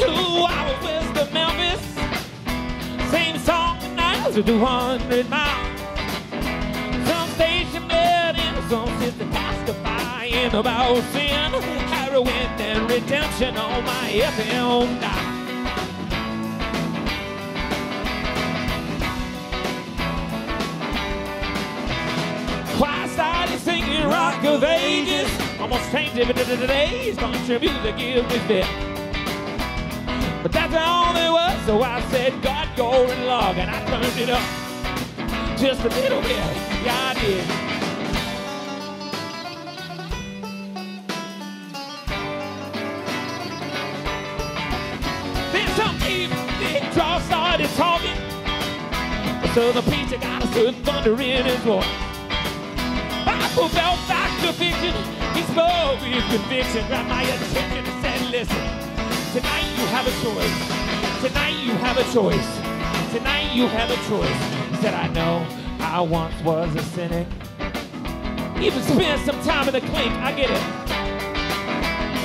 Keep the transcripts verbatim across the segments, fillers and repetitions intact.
two hours west of Memphis. Same song tonight for two hundred miles. Some station bed and some sister testifying about sin, heroin and redemption on my F M dial. I started singing Rock of Ages. Almost changed it, but today's contribute to give me fit. But that's all there was, so I said, God, go and log, and I turned it up just a little bit. Yeah, I did. Then some evening draw started talking, so the preacher got a certain thunder in his voice. Bible belt back to fiction. He spoke with conviction, grabbed my attention and said, listen, tonight you have a choice. Tonight you have a choice. Tonight you have a choice. He said, I know I once was a cynic. Even spent some time in the clink, I get it.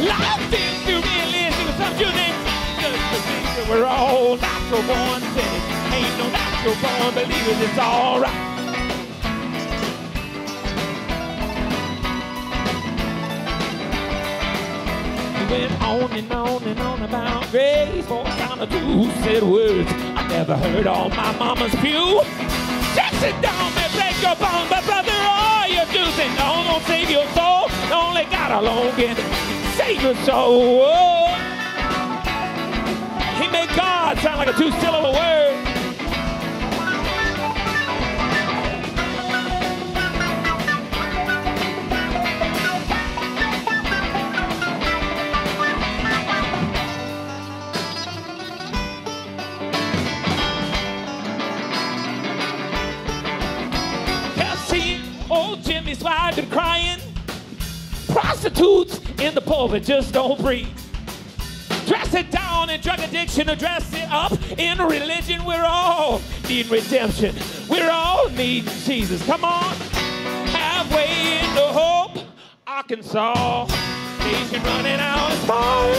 Life seems too realistic, some children just believe that we're all natural born cynics. Ain't no natural born believers, it's alright. Went on and on and on about grace, for kind of two said words I never heard on my mama's pew. Jackson down and break your bone, but brother, all you're choosing don't gonna save your soul. Only God alone can save your soul. Oh. He made God sound like a two-syllable word. Slides and crying, prostitutes in the pulpit just don't breathe. Dress it down in drug addiction or dress it up in religion. We're all needing redemption. We're all needing Jesus. Come on, halfway into Hope, Arkansas. Nation running out of time.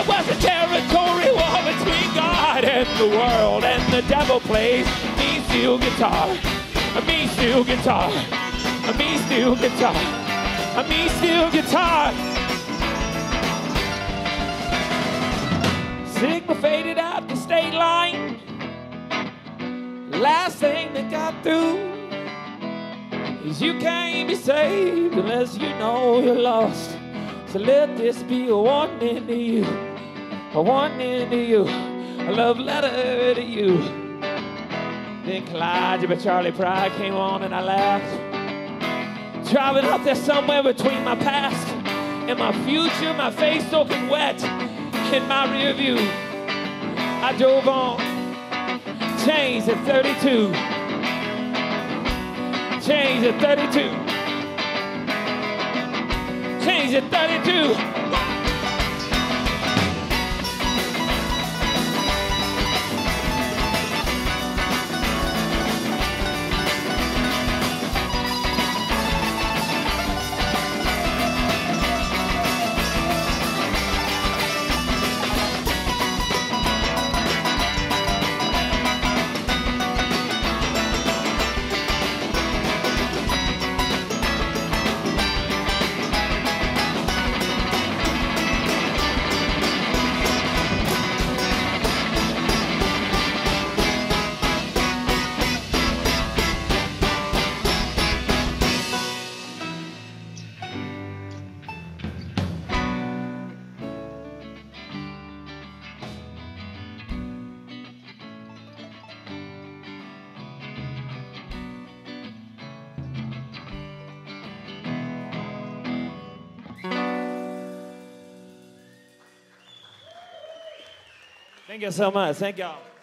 It was a territory war between God and the world, and the devil plays me steel guitar, me steel guitar. A me steel guitar, a me steel guitar. Sigma faded out the state line. Last thing that got through is you can't be saved unless you know you're lost. So let this be a warning to you, a warning to you, a love letter to you. Then Elijah by Charlie Pride came on and I laughed. Driving out there somewhere between my past and my future, my face soaking wet in my rear view. I drove on, changed at thirty-two. Changed at thirty-two. Changed at thirty-two. Thank you so much. Thank y'all.